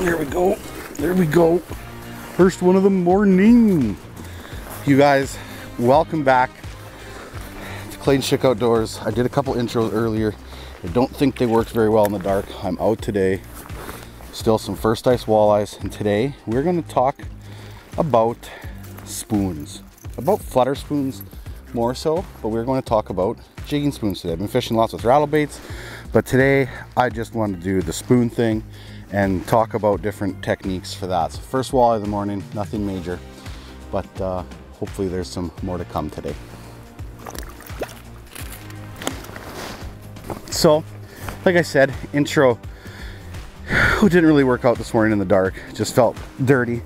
There we go. There we go. First one of the morning. You guys, welcome back to Clayton Schick Outdoors. I did a couple intros earlier. I don't think they worked very well in the dark. I'm out today. Still some first ice walleyes, and today we're going to talk about spoons, about flutter spoons more so, but we're going to talk about jigging spoons today. I've been fishing lots with rattlebaits, but today I just wanted to do the spoon thing and talk about different techniques for that. So first walleye of the morning, nothing major, but hopefully there's some more to come today. So like I said, intro didn't really work out this morning in the dark, just felt dirty,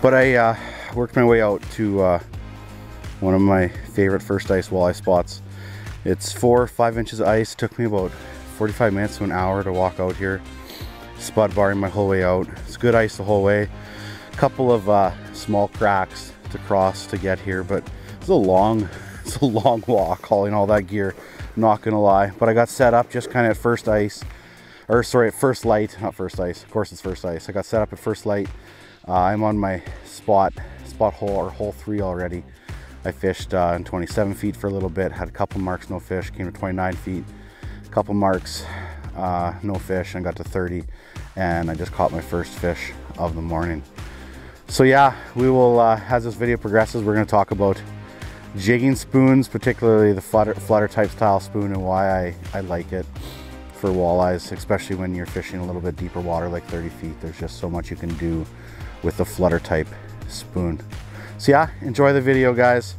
but I worked my way out to one of my favorite first ice walleye spots. It's 4 or 5 inches of ice. Took me about 45 minutes to an hour to walk out here, spud barring my whole way out. It's good ice the whole way. A couple of small cracks to cross to get here, but it's a long walk hauling all that gear, I'm not gonna lie. But I got set up just kind of at first ice, or sorry, at first light, not first ice, of course it's first ice. I got set up at first light. I'm on my spot hole, or hole 3 already. I fished in 27 feet for a little bit, had a couple marks, no fish, came to 29 feet, a couple marks, no fish, and got to 30, and I just caught my first fish of the morning. So yeah, we will, as this video progresses, we're going to talk about jigging spoons, particularly the flutter type style spoon, and why I like it for walleyes, especially when you're fishing a little bit deeper water, like 30 feet. There's just so much you can do with the flutter type spoon. So yeah, enjoy the video, guys.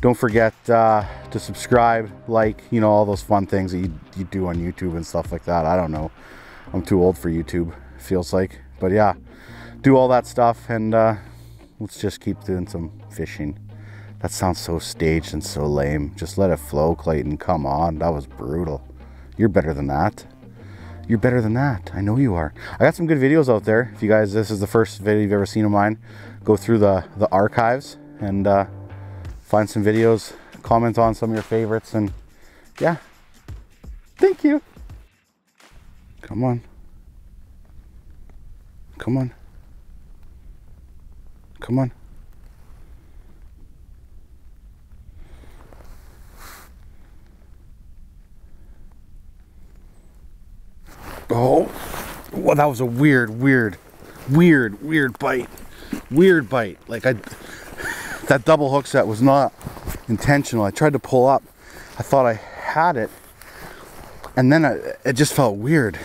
Don't forget to subscribe, like, you know, all those fun things that you do on YouTube and stuff like that. I don't know, I'm too old for YouTube, feels like. But yeah, do all that stuff, and let's just keep doing some fishing. That sounds so staged and so lame. Just let it flow, Clayton, come on. That was brutal. You're better than that. You're better than that. I know you are. I got some good videos out there. If you guys, this is the first video you've ever seen of mine, go through the archives and find some videos, comment on some of your favorites, and yeah, thank you. Come on. Come on. Come on. Oh, well, that was a weird bite. Weird bite. Like that double hook set was not intentional. I tried to pull up. I thought I had it, and then it just felt weird.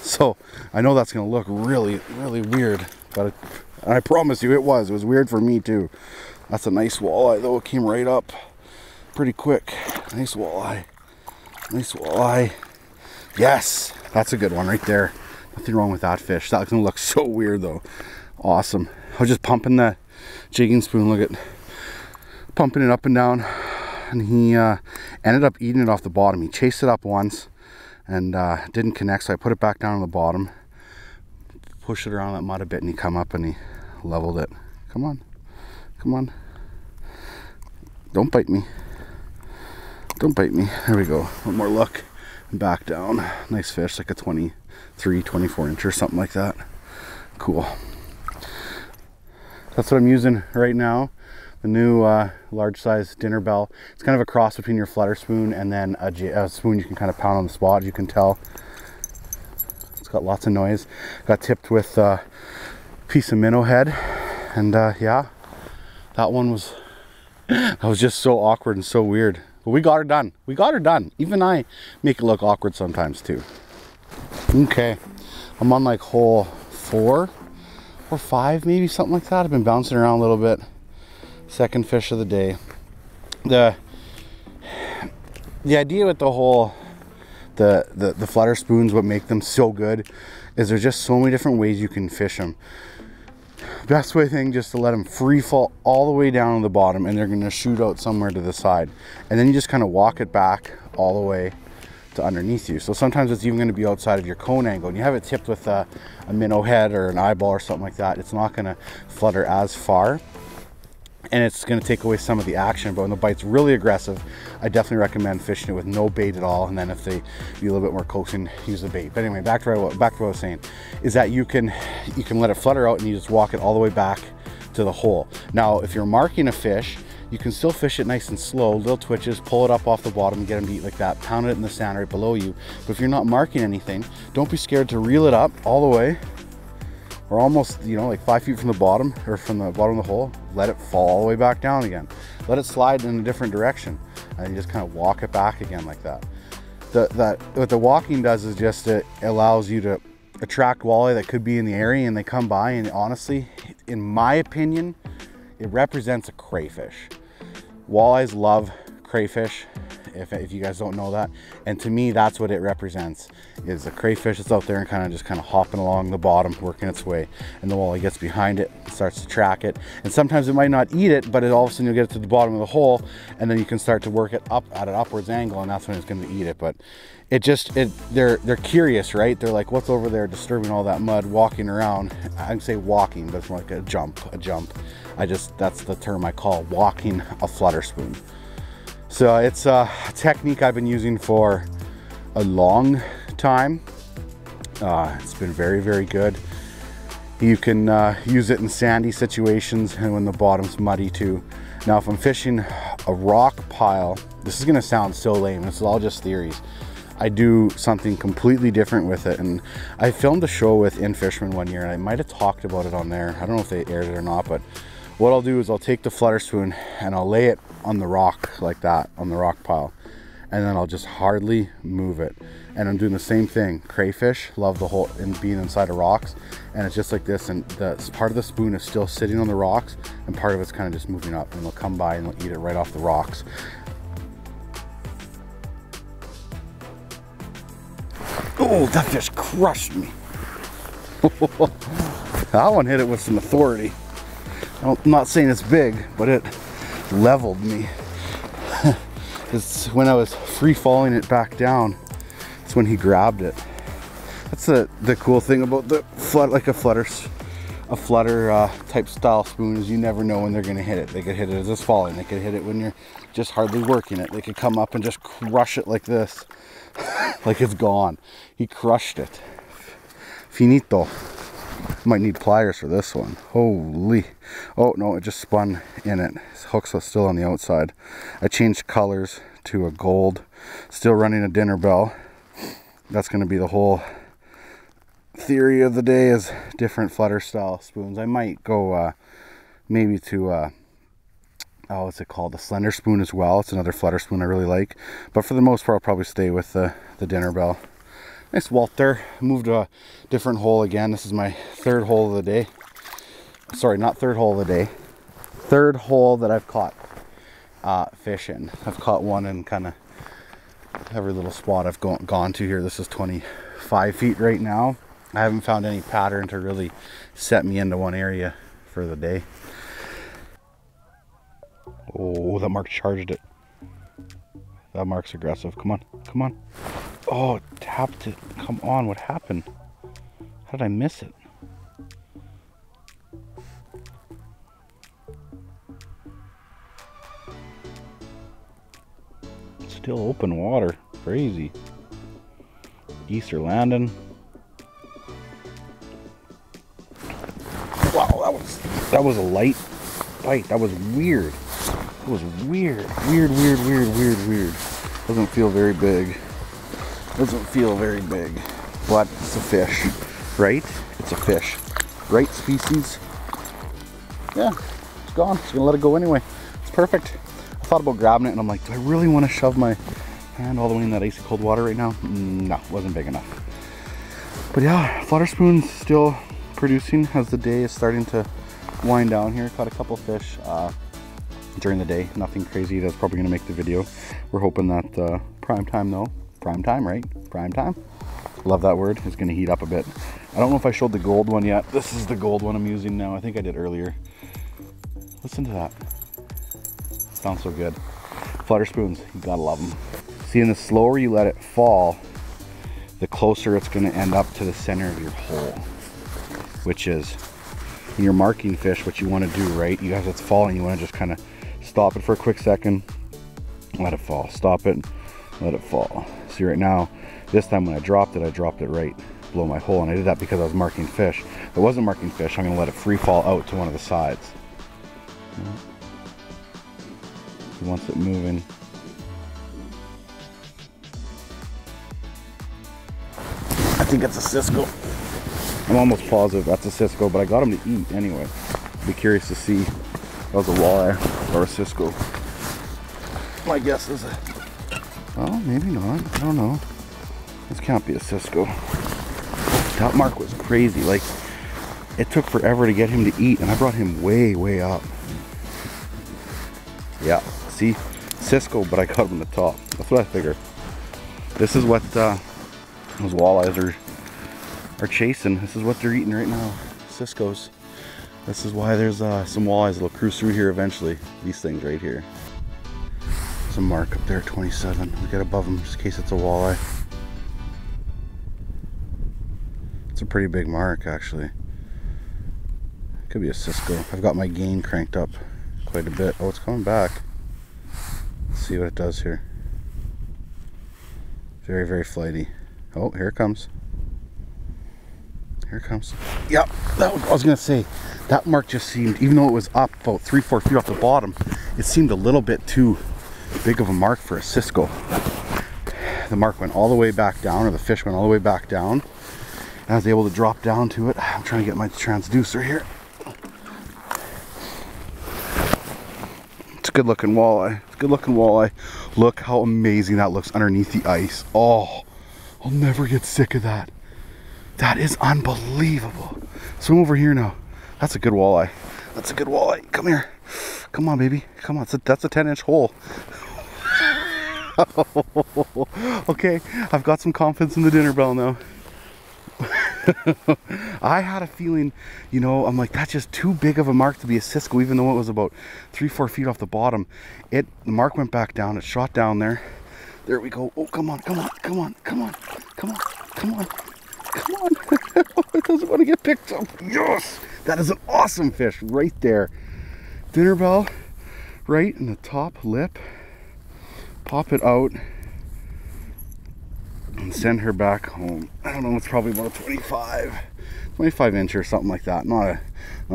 So I know that's gonna look really, really weird, but I promise you, it was weird for me too. That's a nice walleye though. It came right up pretty quick. Nice walleye. Nice walleye. Yes, that's a good one right there. Nothing wrong with that fish. That's gonna look so weird though. Awesome. I was just pumping the jigging spoon, look at, pumping it up and down, and he ended up eating it off the bottom. He chased it up once and didn't connect, so I put it back down on the bottom, pushed it around that mud a bit, and he come up and he leveled it. Come on, come on, don't bite me, don't bite me. There we go, one more look. Back down. Nice fish, like a 23, 24 inch or something like that. Cool. That's what I'm using right now. The new large size dinner bell. It's kind of a cross between your flutter spoon and then a spoon you can kind of pound on the spot. You can tell it's got lots of noise. Got tipped with a piece of minnow head, and yeah, that one was that was just so awkward and so weird. But we got her done. We got her done. Even I make it look awkward sometimes too. Okay, I'm on like hole 4 or 5, maybe something like that. I've been bouncing around a little bit. Second fish of the day. The idea with the whole the flutter spoons, what make them so good, is there's just so many different ways you can fish them. Best way thing just to let them free fall all the way down to the bottom, and they're going to shoot out somewhere to the side, and then you just kind of walk it back all the way to underneath you. So sometimes it's even going to be outside of your cone angle, and you have it tipped with a minnow head or an eyeball or something like that. It's not going to flutter as far, and it's going to take away some of the action. But when the bite's really aggressive, I definitely recommend fishing it with no bait at all, and then if they be a little bit more coaxing, use the bait. But anyway, back to what I was saying, is that you can let it flutter out and you just walk it all the way back to the hole. Now, if you're marking a fish, you can still fish it nice and slow, little twitches, pull it up off the bottom and get them to eat like that, pound it in the sand right below you. But if you're not marking anything, don't be scared to reel it up all the way, or almost, you know, like 5 feet from the bottom, or from the bottom of the hole, let it fall all the way back down again. Let it slide in a different direction, and you just kind of walk it back again like that. What the walking does is just it allows you to attract walleye that could be in the area, and they come by, and honestly, in my opinion, it represents a crayfish. Walleyes love crayfish, if you guys don't know that. And to me, that's what it represents, is a crayfish that's out there and kind of hopping along the bottom, working its way. And the walleye gets behind it and starts to track it. And sometimes it might not eat it, but it all of a sudden you'll get it to the bottom of the hole, and then you can start to work it up at an upwards angle, and that's when it's going to eat it. But it just, they're curious, right? They're like, what's over there disturbing all that mud, walking around? I can say walking, but it's more like a jump. That's the term I call walking a flutter spoon. So it's a technique I've been using for a long time. It's been very, very good. You can use it in sandy situations and when the bottom's muddy too. Now, if I'm fishing a rock pile, this is gonna sound so lame, it's all just theories. I do something completely different with it, and I filmed a show with In Fisherman one year, and I might've talked about it on there. I don't know if they aired it or not, but what I'll do is I'll take the flutter spoon and I'll lay it on the rock like that, on the rock pile, and then I'll just hardly move it. And I'm doing the same thing. Crayfish love the whole and being inside of rocks, and it's just like this, and the part of the spoon is still sitting on the rocks and part of it's kind of just moving up, and they'll come by and they'll eat it right off the rocks. Oh, that just crushed me. That one hit it with some authority. I'm not saying it's big, but it leveled me. It's when I was free falling it back down, it's when he grabbed it. That's the cool thing about the flutter, like a flutter type style spoon, is you never know when they're gonna hit it. They could hit it as it's falling. They could hit it when you're just hardly working it. They could come up and just crush it like this, like it's gone. He crushed it. Finito. Might need pliers for this one. Holy. Oh no, it just spun in it. His hooks are still on the outside. I changed colors to a gold. Still running a dinner bell. That's going to be the whole theory of the day, is different flutter style spoons. I might go maybe to what's it called, the slender spoon as well. It's another flutter spoon I really like, but for the most part I'll probably stay with the dinner bell. Nice welter. Moved to a different hole again. This is my third hole of the day. Sorry, not third hole of the day. Third hole that I've caught fish in. I've caught one in kind of every little spot I've gone to here. This is 25 feet right now. I haven't found any pattern to really set me into one area for the day. Oh, that mark charged it. That mark's aggressive. Come on, come on. Oh, tapped it. Come on, what happened? How did I miss it? Still open water. Crazy. Geese are landing. Wow, that was a light bite. That was weird. It was weird. Weird. Doesn't feel very big. Doesn't feel very big, but it's a fish, right? It's a fish, right species? Yeah, it's gone. It's gonna let it go anyway. It's perfect. I thought about grabbing it and I'm like, do I really want to shove my hand all the way in that icy cold water right now? No, wasn't big enough. But yeah, flutter spoon's still producing as the day is starting to wind down here. Caught a couple fish during the day, nothing crazy. That's probably gonna make the video. We're hoping that prime time though. Prime time, right? Prime time. Love that word. It's going to heat up a bit. I don't know if I showed the gold one yet. This is the gold one I'm using now. I think I did earlier. Listen to that. Sounds so good. Flutter spoons, you gotta love them. See, and the slower you let it fall, the closer it's going to end up to the center of your hole, which is when you're marking fish, what you want to do, right? You guys, it's falling, you want to just kind of stop it for a quick second, let it fall, stop it, let it fall. See, right now, this time when I dropped it right below my hole, and I did that because I was marking fish. If I wasn't marking fish, I'm going to let it free fall out to one of the sides. He wants it moving. I think that's a Cisco. I'm almost positive that's a Cisco, but I got him to eat anyway. Be curious to see if that was a walleye or a Cisco. My guess is a... well, maybe not. I don't know. This can't be a Cisco. That mark was crazy. Like, it took forever to get him to eat, and I brought him way, way up. Yeah, see, Cisco, but I got him the top. That's what I figured. This is what those walleyes are chasing. This is what they're eating right now, Ciscos. This is why there's some walleyes that'll cruise through here eventually. These things right here. Some mark up there, 27. We got above them just in case it's a walleye. It's a pretty big mark, actually. Could be a Cisco. I've got my gain cranked up quite a bit. Oh, it's coming back. Let's see what it does here. Very, very flighty. Oh, here it comes. Here it comes. Yep, that was, I was gonna say, that mark just seemed, even though it was up about 3-4 feet off the bottom, it seemed a little bit too big of a mark for a Cisco. The mark went all the way back down, or the fish went all the way back down. I was able to drop down to it. I'm trying to get my transducer here. It's a good looking walleye. It's a good looking walleye. Look how amazing that looks underneath the ice. Oh, I'll never get sick of that. That is unbelievable. Swim over here now. That's a good walleye. That's a good walleye. Come here. Come on, baby. Come on. That's a 10-inch hole. Okay, I've got some confidence in the dinner bell now. I had a feeling, you know, I'm like, that's just too big of a mark to be a Cisco, even though it was about 3-4 feet off the bottom. The mark went back down. It shot down there. There we go. Oh, come on, come on, come on, come on, come on, come on, come on. It doesn't want to get picked up. Yes, that is an awesome fish right there. Dinner bell right in the top lip. Pop it out and send her back home. I don't know, it's probably about a 25 inch or something like that. Not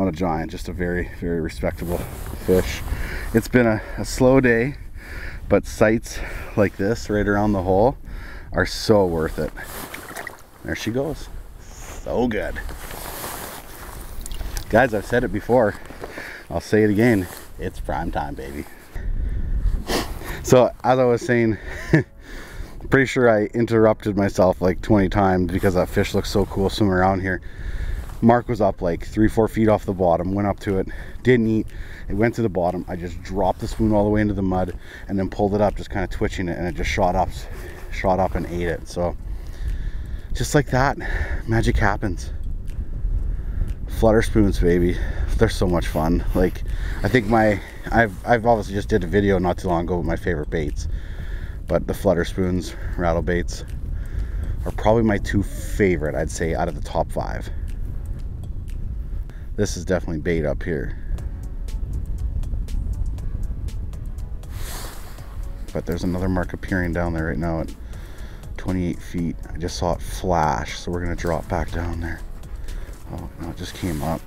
a giant, just a very, very respectable fish. It's been a slow day, but sights like this right around the hole are so worth it. There she goes. So good. Guys, I've said it before, I'll say it again, it's prime time, baby. So as I was saying, pretty sure I interrupted myself like 20 times because that fish looks so cool swimming around here. Mark was up like 3-4 feet off the bottom, went up to it, didn't eat, it went to the bottom. I just dropped the spoon all the way into the mud and then pulled it up, just kind of twitching it, and it just shot up and ate it. So just like that, magic happens. Flutter spoons, baby. They're so much fun. Like, I think I've obviously just did a video not too long ago with my favorite baits, but the flutter spoons, rattle baits, are probably my two favorite, I'd say, out of the top 5. This is definitely bait up here, but there's another mark appearing down there right now at 28 feet. I just saw it flash, so we're gonna drop back down there. Oh no, it just came up.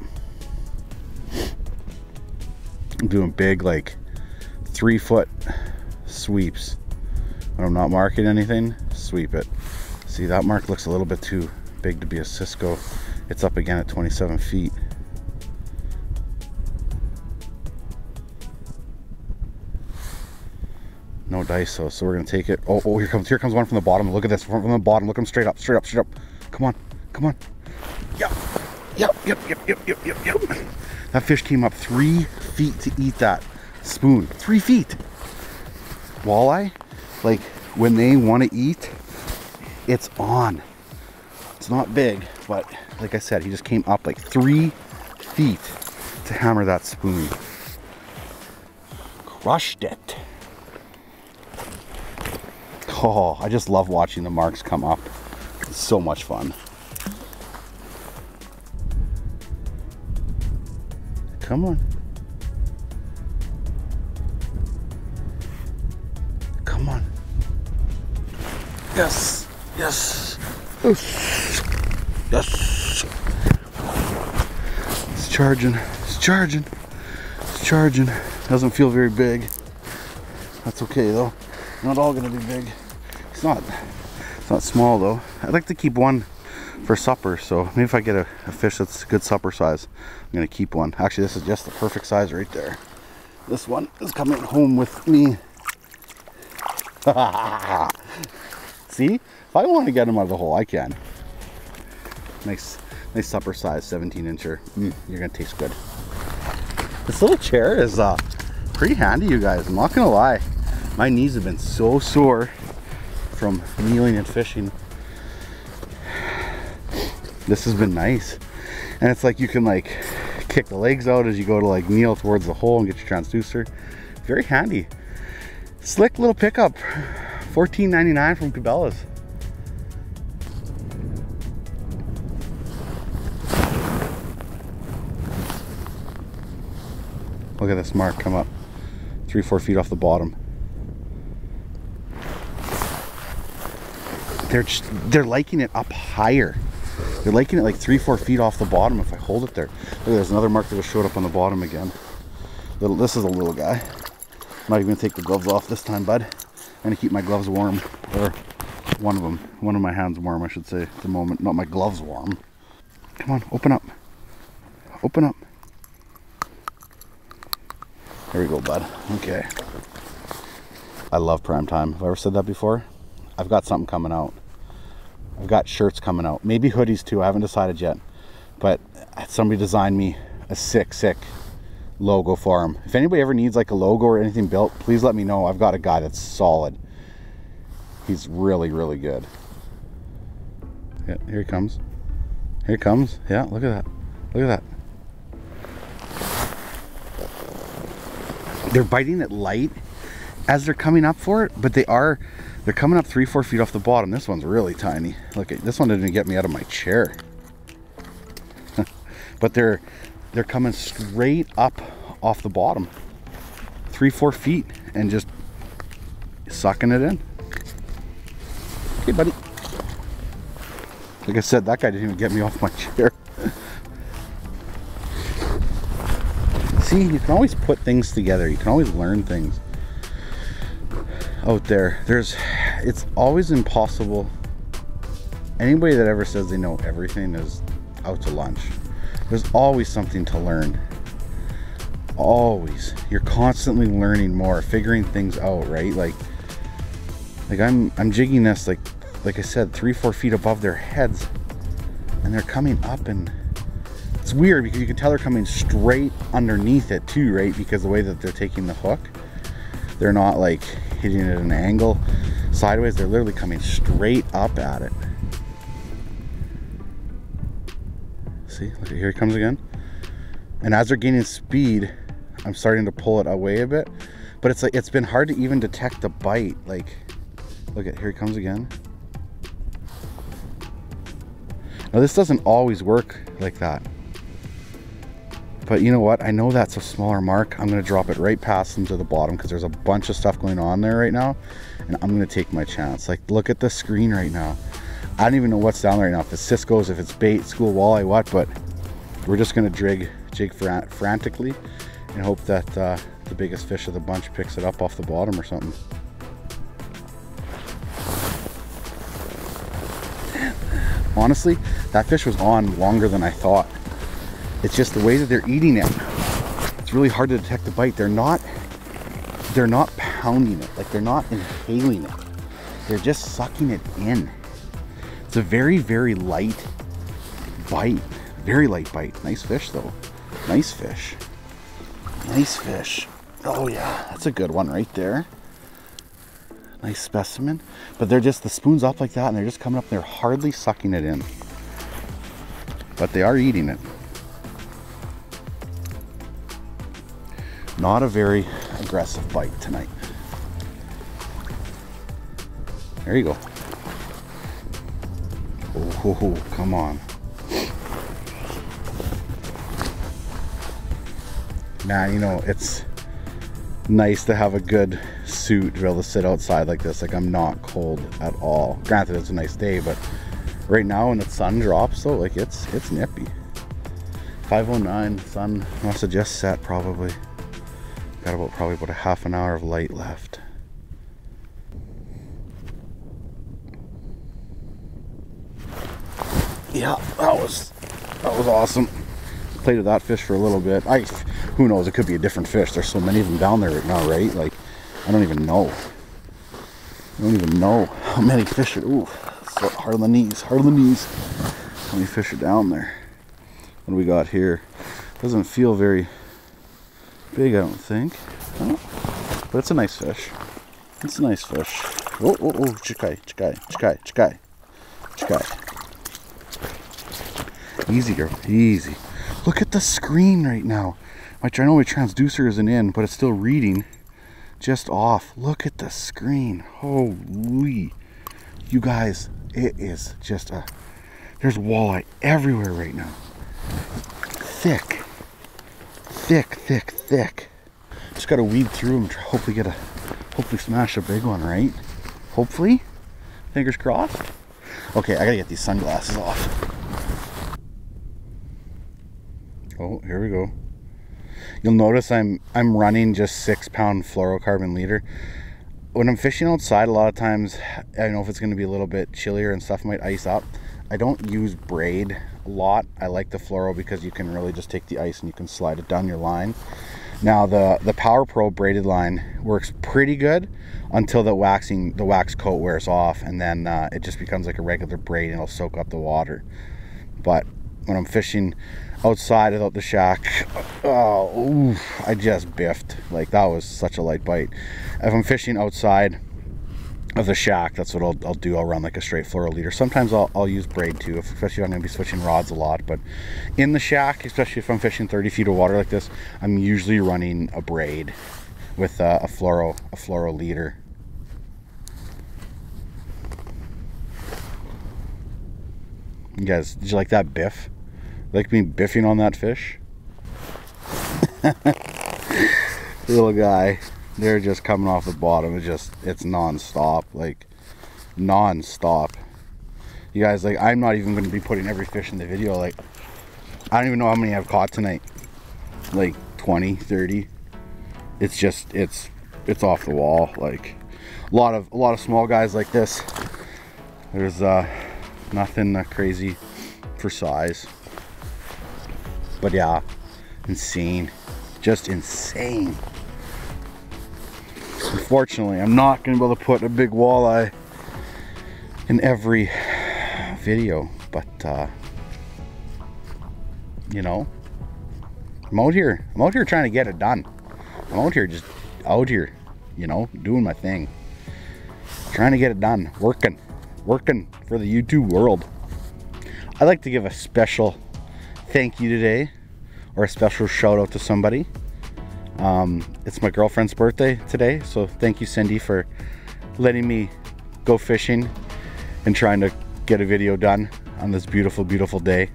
I'm doing big, like 3-foot sweeps. When I'm not marking anything, sweep it. See, that mark looks a little bit too big to be a Cisco. It's up again at 27 feet. No dice though, so we're gonna take it. Oh, here comes one from the bottom. Look at this, from the bottom. Look at him straight up, straight up, straight up. Come on, come on. Yep, yep, yep, yep, yep, yep, yep, yep. That fish came up 3 feet to eat that spoon. 3 feet. Walleye, like, when they want to eat, it's on. It's not big, but like I said, he just came up like 3 feet to hammer that spoon. Crushed it. Oh, I just love watching the marks come up. It's so much fun. Come on. Come on. Yes. Yes. Yes. Yes. It's charging. It's charging. It's charging. Doesn't feel very big. That's okay though. Not all gonna be big. It's not small though. I'd like to keep one for supper, so maybe if I get a fish that's a good supper size, I'm gonna keep one. Actually, this is just the perfect size right there. This one is coming home with me. See, if I want to get him out of the hole, I can. Nice supper size, 17-incher. You're gonna taste good. This little chair is pretty handy, you guys. I'm not gonna lie. My knees have been so sore from kneeling and fishing. This has been nice. And it's like you can like kick the legs out as you go to like kneel towards the hole and get your transducer. Very handy. Slick little pickup. $14.99 from Cabela's. Look at this mark come up. 3-4 feet off the bottom. They're liking it up higher. They're liking it like 3-4 feet off the bottom if I hold it there. Look, there's another mark that just showed up on the bottom again. This is a little guy. Might even take the gloves off this time, bud. I'm gonna keep my gloves warm, or one of them. One of my hands warm, I should say, at the moment. Not my gloves warm. Come on, open up. Open up. There we go, bud. Okay. I love prime time. Have I ever said that before? I've got something coming out. I've got shirts coming out. Maybe hoodies too. I haven't decided yet. But somebody designed me a sick logo for them. If anybody ever needs like a logo or anything built, please let me know. I've got a guy that's solid. He's really good. Yeah, here he comes. Here he comes. Yeah, look at that. Look at that. They're biting it light as they're coming up for it, but they're coming up 3-4 feet off the bottom. This one's really tiny. Look at this one, didn't even get me out of my chair. But they're coming straight up off the bottom, 3-4 feet, and just sucking it in. Hey, buddy. Like I said, that guy didn't even get me off my chair. See, you can always put things together. You can always learn things. Out there, it's always impossible. Anybody that ever says they know everything is out to lunch. There's always something to learn. Always. You're constantly learning more, figuring things out, right? Like I'm jigging this like I said, 3-4 feet above their heads, and they're coming up, and it's weird because you can tell they're coming straight underneath it too, right? Because the way that they're taking the hook, they're not like hitting it at an angle sideways. They're literally coming straight up at it. See, look, here he comes again. And as they're gaining speed, I'm starting to pull it away a bit, but it's like, it's been hard to even detect the bite. Like, look at, here he comes again. Now this doesn't always work like that, but you know what? I know that's a smaller mark. I'm gonna drop it right past them to the bottom because there's a bunch of stuff going on there right now, and I'm gonna take my chance. Like, look at the screen right now. I don't even know what's down there right now. If it's Cisco's, if it's bait, school walleye, what, but we're just gonna jig frantically and hope that the biggest fish of the bunch picks it up off the bottom or something. Honestly, that fish was on longer than I thought. It's just the way that they're eating it. It's really hard to detect the bite. They're not pounding it. Like, they're not inhaling it. They're just sucking it in. It's a very light bite. Very light bite. Nice fish though. Nice fish. Nice fish. Oh yeah, that's a good one right there. Nice specimen. But they're just, the spoon's up like that and they're just coming up. They're hardly sucking it in. But they are eating it. Not a very aggressive bite tonight. There you go. Oh, come on. man, you know, it's nice to have a good suit to be able to sit outside like this. Like, I'm not cold at all. Granted, it's a nice day, but right now when the sun drops though, like it's nippy. 5:09, sun must have just set probably. Got about probably a half an hour of light left. Yeah, that was awesome. Played with that fish for a little bit. Who knows, it could be a different fish. There's so many of them down there right now, right? Like, I don't even know. I don't even know how many fish are, ooh, hard on the knees, hard on the knees. How many fish are down there? What do we got here? Doesn't feel very big, I don't think. Oh, but it's a nice fish. It's a nice fish. Oh, oh, oh, chikai. Easy, girl, easy. Look at the screen right now. I know my transducer isn't in, but it's still reading just off. Look at the screen. Holy. You guys, it is just a... There's walleye everywhere right now. Thick. Thick, thick, thick. Just got to weed through them and hopefully get a... Hopefully smash a big one, right? Hopefully? Fingers crossed. Okay, I got to get these sunglasses off. Oh, here we go. You'll notice I'm running just 6 pound fluorocarbon leader. When I'm fishing outside, a lot of times, I don't know if it's going to be a little bit chillier and stuff might ice up. I don't use braid a lot. I like the fluoro because you can really just take the ice and you can slide it down your line. Now the Power Pro braided line works pretty good until the wax coat wears off, and then it just becomes like a regular braid and it'll soak up the water. But when I'm fishing outside without the shack, oh, oof, I just biffed. Like, that was such a light bite. If I'm fishing outside of the shack, that's what I'll do. I'll run like a straight fluoro leader. Sometimes I'll use braid too, especially if I'm gonna be switching rods a lot. But in the shack, especially if I'm fishing 30 feet of water like this, I'm usually running a braid with a fluoro leader. You guys, did you like that biff? Like me biffing on that fish? Little guy, they're just coming off the bottom. It's non-stop, like non-stop. You guys, like, I'm not even going to be putting every fish in the video. Like, I don't even know how many I've caught tonight. Like 20, 30. It's just, it's off the wall. Like a lot of small guys like this. There's nothing crazy for size. But yeah, insane, just insane. Unfortunately, I'm not gonna be able to put a big walleye in every video, but you know, I'm out here trying to get it done. I'm out here, just out here, you know, doing my thing, trying to get it done, working for the YouTube world. I'd like to give a special thank you today, or a special shout out to somebody. It's my girlfriend's birthday today, so thank you, Cindy, for letting me go fishing and trying to get a video done on this beautiful, beautiful day.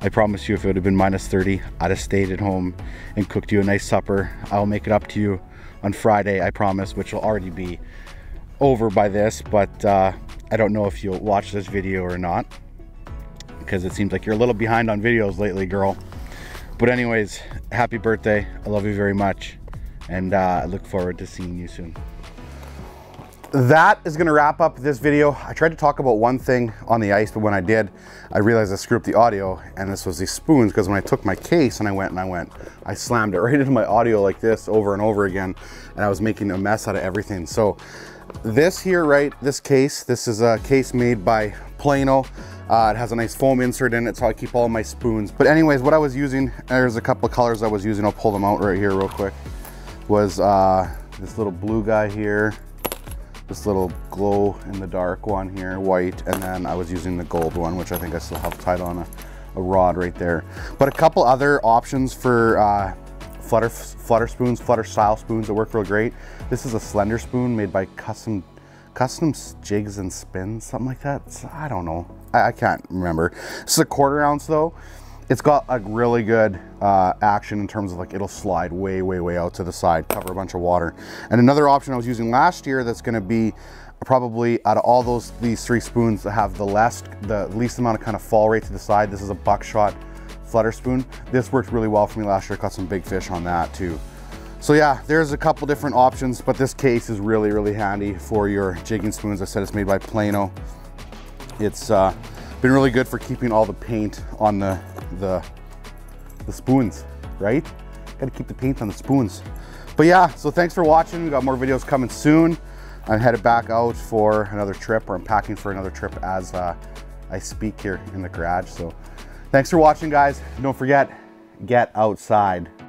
I promise you, if it would have been minus 30, I'd have stayed at home and cooked you a nice supper. I'll make it up to you on Friday, I promise, which will already be over by this, but I don't know if you'll watch this video or not, because it seems like you're a little behind on videos lately, girl. But anyways, happy birthday. I love you very much, and I look forward to seeing you soon. That is going to wrap up this video. I tried to talk about one thing on the ice, but when I did, I realized I screwed up the audio, and this was these spoons, because when I took my case and I slammed it right into my audio like this over and over again, and I was making a mess out of everything. So this here, right, this case, this is a case made by Plano. It has a nice foam insert in it, so I keep all my spoons. But anyways, what I was using, there's a couple of colors I was using, I'll pull them out right here real quick, was this little blue guy here, this little glow in the dark one here, white, and then I was using the gold one, which I think I still have tied on a rod right there. But a couple other options for flutter spoons, flutter style spoons that work real great. This is a slender spoon made by Custom Jigs and Spins, something like that. I don't know, I can't remember. This is a 1/4 ounce though, It's got a really good action in terms of like it'll slide way, way, way out to the side, cover a bunch of water. And another option I was using last year that's gonna be probably out of all these three spoons that have the least amount of kind of fall rate to the side, this is a buckshot flutter spoon. This worked really well for me last year, caught some big fish on that too. So yeah, there's a couple different options, but this case is really, really handy for your jigging spoons. I said it's made by Plano. It's been really good for keeping all the paint on the spoons, right? Gotta keep the paint on the spoons. But yeah, so thanks for watching. We got more videos coming soon. I'm headed back out for another trip, or I'm packing for another trip as I speak here in the garage. So thanks for watching, guys. Don't forget, get outside.